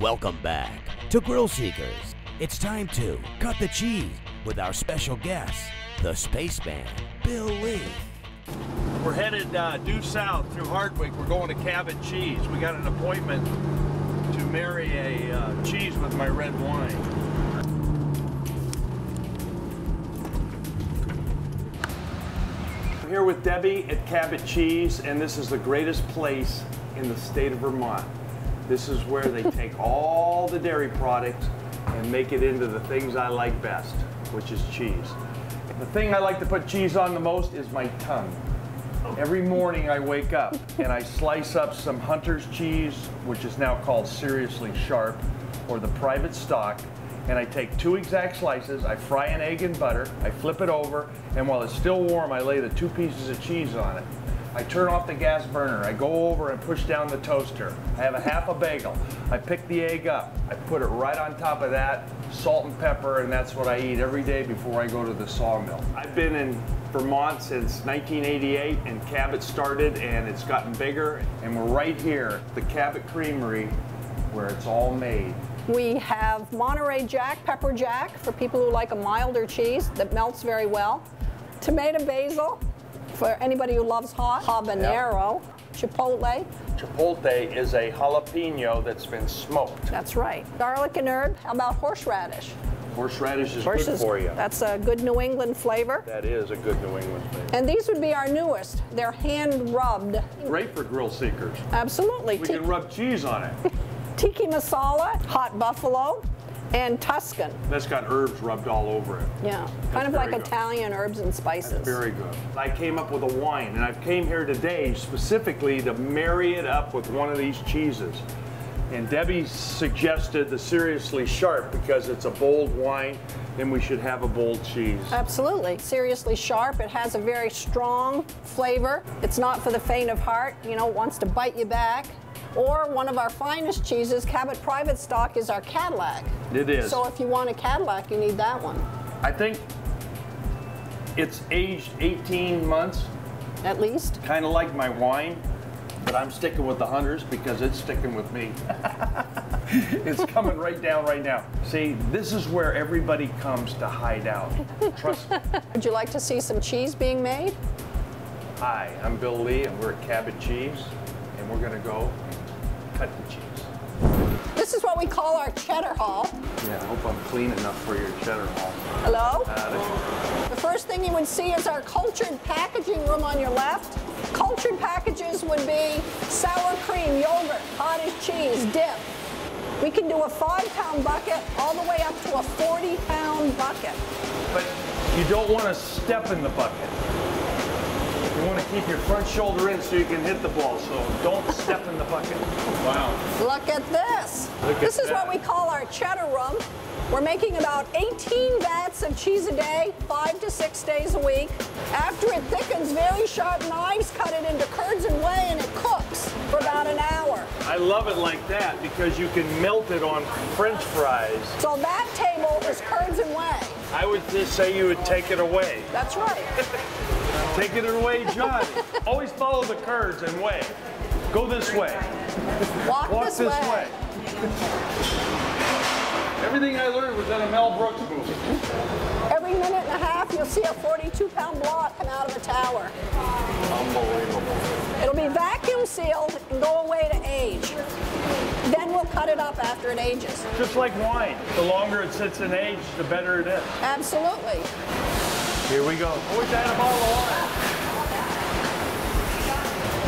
Welcome back to Grill Seekers. It's time to cut the cheese with our special guest, the Spaceman, Bill Lee. We're headed due south through Hardwick. We're going to Cabot Cheese. We got an appointment to marry a cheese with my red wine. I'm here with Debbie at Cabot Cheese, and this is the greatest place in the state of Vermont. This is where they take all the dairy products and make it into the things I like best, which is cheese. The thing I like to put cheese on the most is my tongue. Every morning I wake up and I slice up some Hunter's cheese, which is now called Seriously Sharp, or the Private Stock, and I take two exact slices, I fry an egg in butter, I flip it over, and while it's still warm, I lay the two pieces of cheese on it. I turn off the gas burner, I go over and push down the toaster. I have a half a bagel. I pick the egg up, I put it right on top of that, salt and pepper, and that's what I eat every day before I go to the sawmill. I've been in Vermont since 1988, and Cabot started, and it's gotten bigger, and we're right here, the Cabot Creamery, where it's all made. We have Monterey Jack, Pepper Jack, for people who like a milder cheese that melts very well. Tomato basil, for anybody who loves hot, habanero, yeah. Chipotle. Chipotle is a jalapeno that's been smoked. That's right. Garlic and herb. How about horseradish? Horseradish is good for you. That's a good New England flavor. That is a good New England flavor. And these would be our newest. They're hand rubbed. Great for grill seekers. Absolutely. We can rub cheese on it. Tiki masala, hot buffalo, and Tuscan. That's got herbs rubbed all over it. Yeah, that's kind of like good. Italian herbs and spices. That's very good. I came up with a wine, and I came here today specifically to marry it up with one of these cheeses. And Debbie suggested the Seriously Sharp because it's a bold wine, and we should have a bold cheese. Absolutely. Seriously Sharp, it has a very strong flavor. It's not for the faint of heart, you know, it wants to bite you back. Or one of our finest cheeses, Cabot Private Stock, is our Cadillac. It is. So if you want a Cadillac, you need that one. I think it's aged 18 months. At least. Kind of like my wine, but I'm sticking with the Hunters because it's sticking with me. It's coming right down right now. See, this is where everybody comes to hide out. Trust me. Would you like to see some cheese being made? Hi, I'm Bill Lee, and we're at Cabot Cheese, and we're going to go cut the cheese. This is what we call our cheddar haul. Yeah, I hope I'm clean enough for your cheddar haul. Hello? The first thing you would see is our cultured packaging room on your left. Cultured packages would be sour cream, yogurt, cottage cheese, dip. We can do a 5-pound bucket all the way up to a 40-pound bucket. But you don't want to step in the bucket. You want to keep your front shoulder in so you can hit the ball, so don't step in the bucket. Wow. Look at this. This is what we call our cheddar room. We're making about 18 vats of cheese a day, 5 to 6 days a week. After it thickens, very sharp knives cut it into curds and whey, and it cooks for about an hour. I love it like that because you can melt it on French fries. So that table is curds and whey. I would just say you would take it away. That's right. Take it away, John. Always follow the curds and way. Go this way. Walk this way. Everything I learned was in a Mel Brooks movie. Every minute and a half, you'll see a 42-pound block come out of a tower. Unbelievable. It'll be vacuum sealed and go away to age. Then we'll cut it up after it ages. Just like wine. The longer it sits in age, the better it is. Absolutely. Here we go. I wish I had a bottle of water.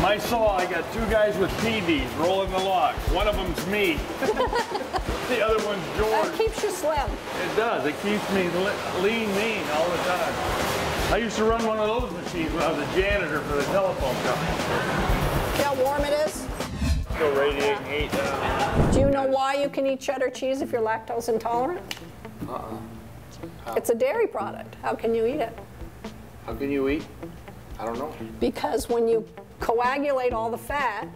My saw, I got two guys with TVs rolling the log. One of them's me. The other one's George. That keeps you slim. It does. It keeps me lean all the time. I used to run one of those machines when I was a janitor for the telephone company. See how warm it is? Still radiating heat. Do you know why you can eat cheddar cheese if you're lactose intolerant? Uh-uh. It's a dairy product. How can you eat it? How can you eat? I don't know. Because when you coagulate all the fat,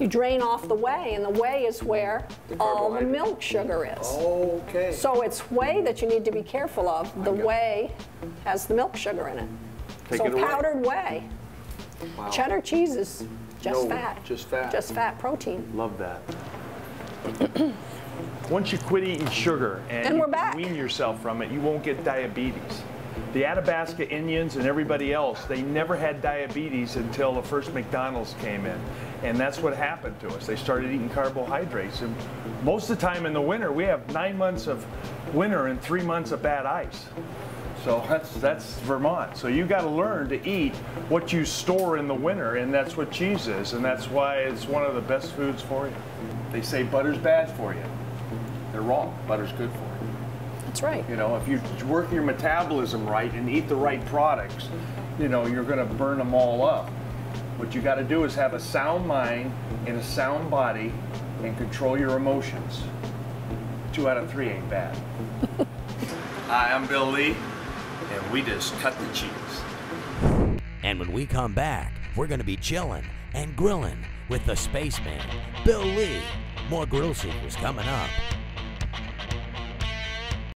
you drain off the whey, and the whey is where all the milk sugar is. Oh, okay. So it's whey that you need to be careful of. The whey has the milk sugar in it. So powdered whey. Wow. Cheddar cheese is just fat. Just fat. Just fat protein. Love that. Once you quit eating sugar and you wean yourself from it, you won't get diabetes. The Athabasca Indians and everybody else, they never had diabetes until the first McDonald's came in. And that's what happened to us. They started eating carbohydrates. And most of the time in the winter, we have 9 months of winter and 3 months of bad ice. So that's Vermont. So you got to learn to eat what you store in the winter, and that's what cheese is. And that's why it's one of the best foods for you. They say butter's bad for you. They're wrong. Butter's good for you. That's right. You know, if you work your metabolism right and eat the right products, you know, you're going to burn them all up. What you got to do is have a sound mind and a sound body and control your emotions. 2 out of 3 ain't bad. Hi, I'm Bill Lee, and we just cut the cheese. And when we come back, we're going to be chilling and grilling with the spaceman, Bill Lee. More grill seekers coming up.